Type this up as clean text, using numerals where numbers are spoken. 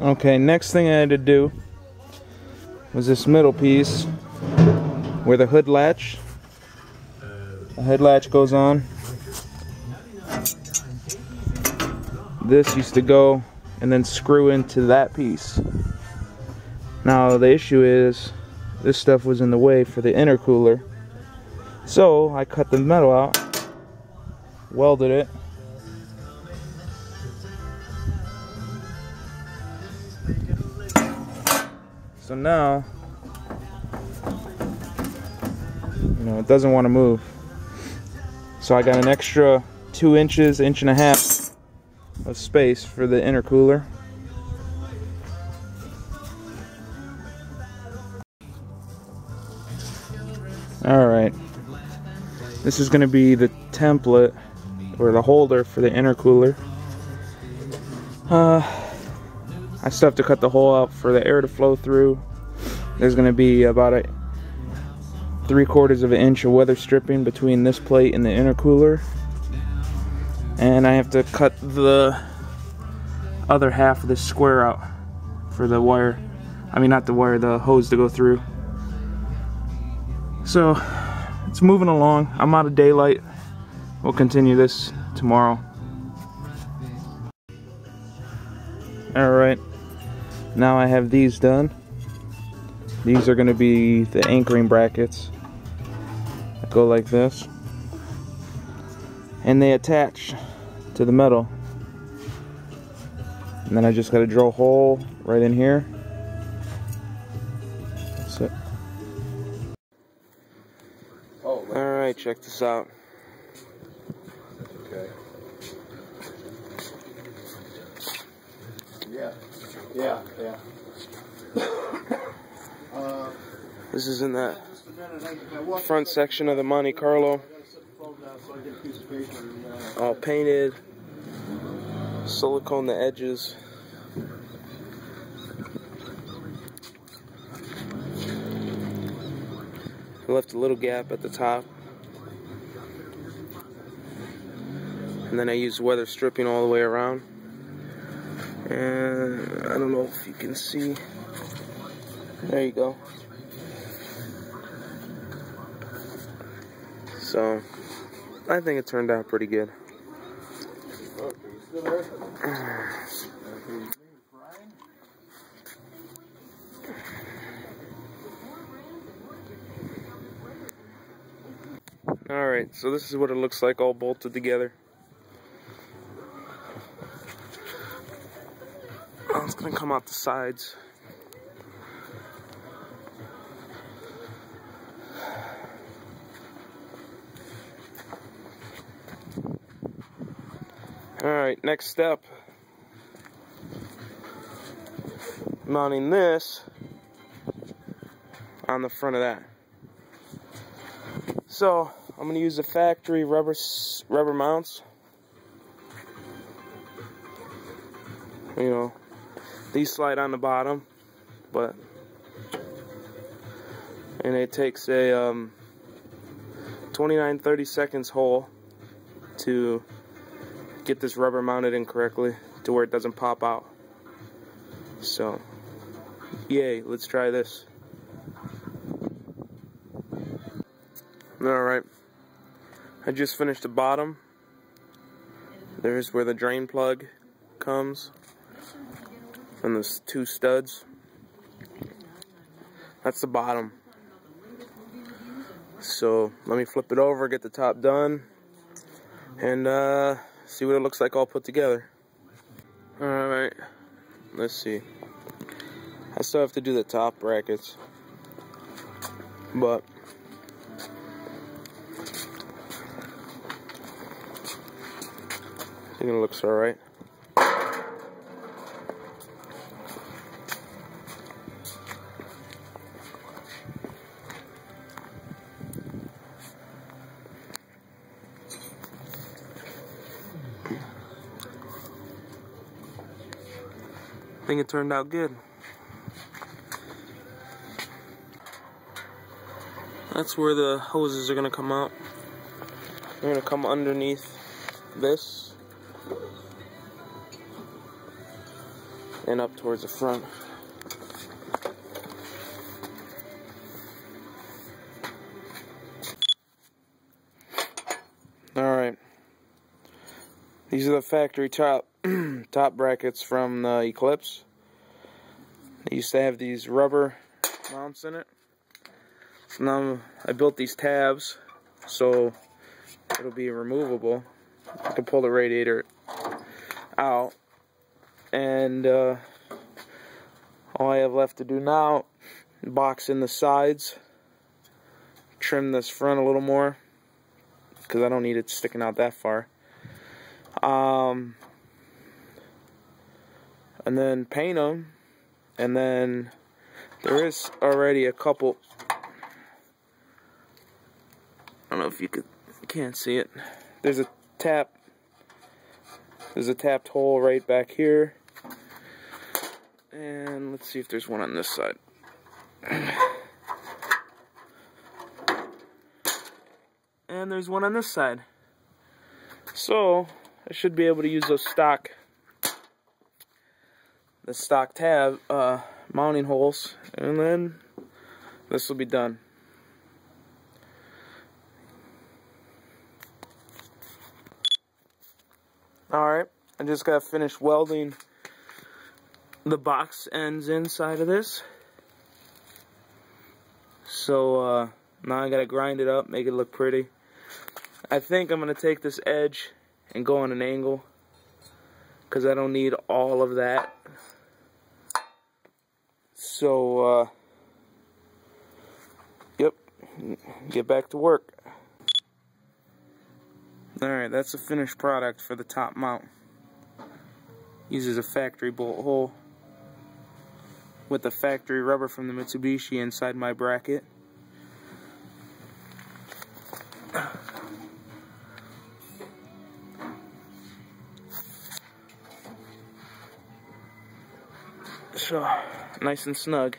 Okay, next thing I had to do was this middle piece where the hood latch. The head latch goes on. This used to go and then screw into that piece. Now the issue is this stuff was in the way for the intercooler. So I cut the metal out, welded it, so now, you know, it doesn't want to move. So I got an extra 2 inches, inch and a half of space for the intercooler. Alright, this is going to be the template or the holder for the intercooler. I still have to cut the hole out for the air to flow through. There's going to be about a 3/4 of an inch of weather stripping between this plate and the intercooler, and I have to cut the other half of this square out for the wire, I mean not the wire, the hose to go through. So it's moving along. I'm out of daylight. We'll continue this tomorrow. Alright, now I have these done. These are going to be the anchoring brackets that go like this, and they attach to the metal. And then I just got to drill a hole right in here. That's it. Alright, check this out. Okay. Yeah. This is in that front section of the Monte Carlo, all painted, silicone the edges. I left a little gap at the top, and then I used weather stripping all the way around, and I don't know if you can see, there you go. So, I think it turned out pretty good. Alright, so this is what it looks like all bolted together. Oh, it's going to come out the sides. Alright, next step, mounting this on the front of that. So I'm going to use the factory rubber mounts. You know, these slide on the bottom, but and it takes a 29/32 hole to get this rubber mounted in correctly to where it doesn't pop out. So, yay, let's try this. Alright, I just finished the bottom. There's where the drain plug comes, and there's 2 studs. That's the bottom. So, let me flip it over, get the top done, and see what it looks like all put together. Alright, let's see. I still have to do the top brackets, but I think it looks alright. I think it turned out good. That's where the hoses are going to come out. They're going to come underneath this. and up towards the front. Alright, these are the factory top brackets from the Eclipse. They used to have these rubber mounts in it. So now I built these tabs so it'll be removable. I can pull the radiator out, and all I have left to do now, box in the sides, trim this front a little more because I don't need it sticking out that far, and then paint them. And then there is already a couple, I don't know if you can't see it, there's a tapped hole right back here, and let's see if there's one on this side. And there's one on this side, so I should be able to use those stock tab mounting holes, and then this will be done. Alright, I just got finished welding the box ends inside of this. So now I gotta grind it up, make it look pretty. I think I'm gonna take this edge and go on an angle because I don't need all of that. So yep, get back to work. Alright, that's the finished product for the top mount. Uses a factory bolt hole with the factory rubber from the Mitsubishi inside my bracket. So, nice and snug.